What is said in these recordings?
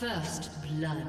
First blood.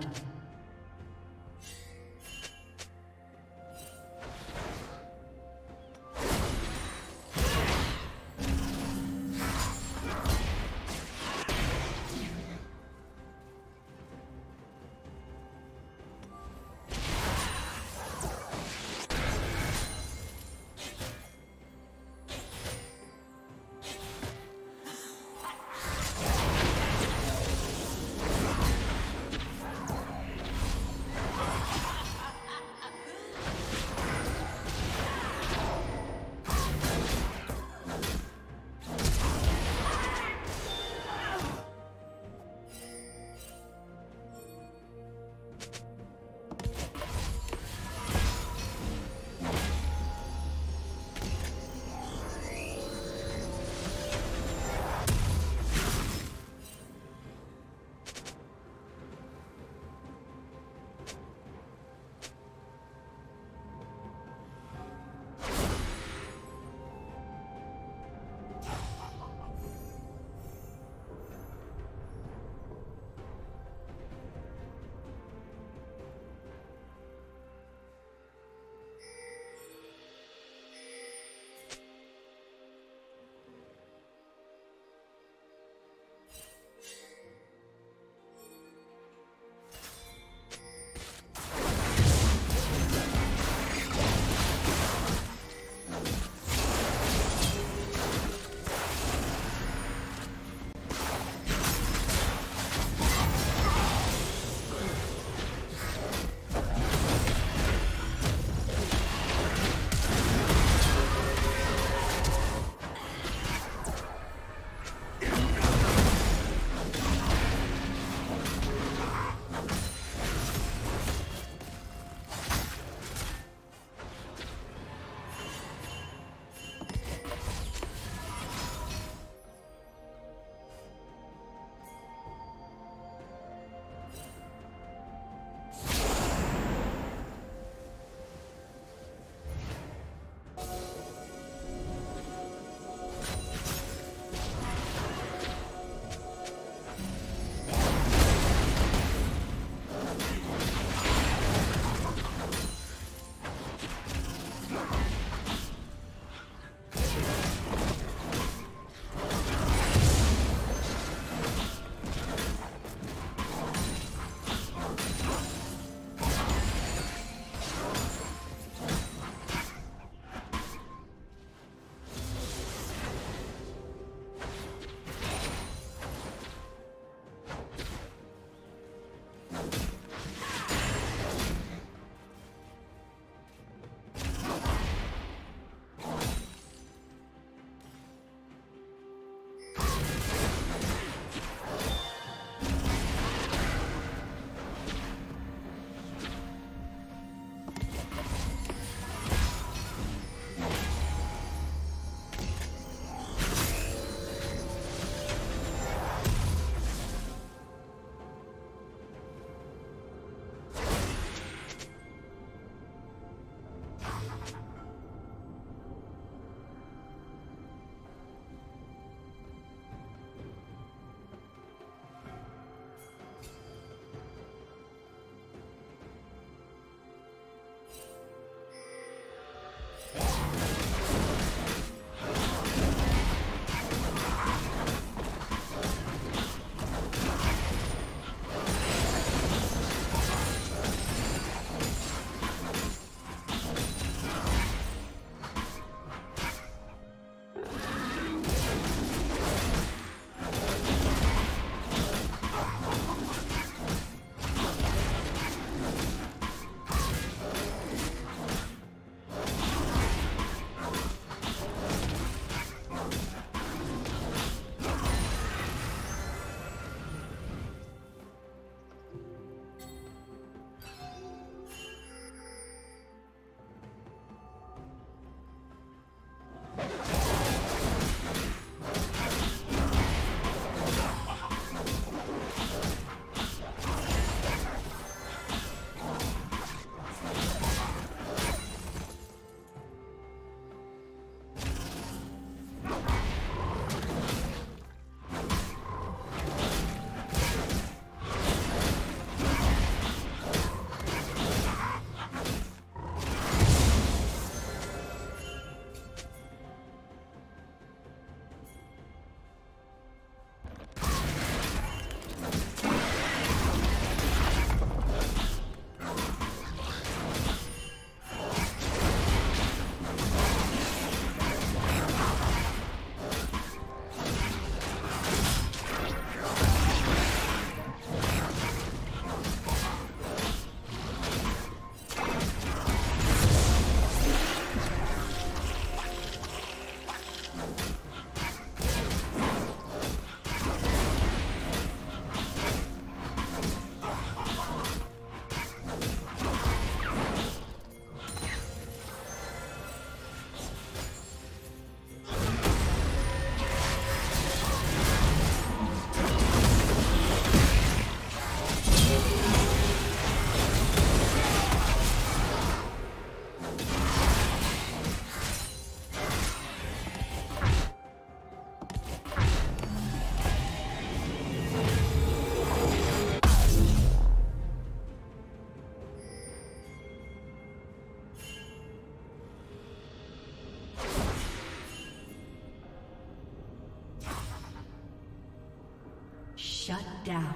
Shut down.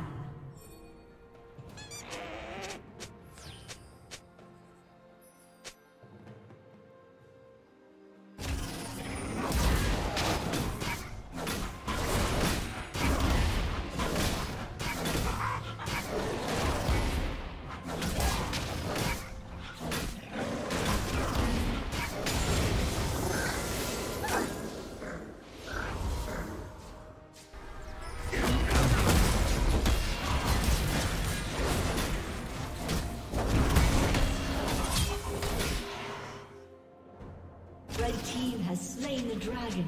Has slain the dragon.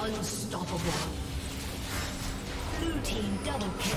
Unstoppable. Blue team double kill.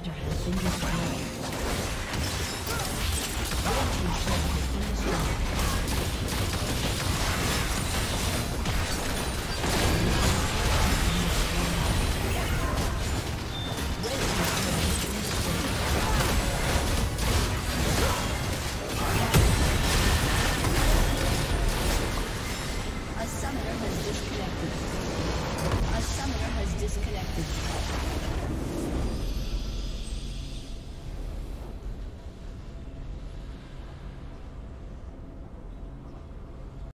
Has been destroyed.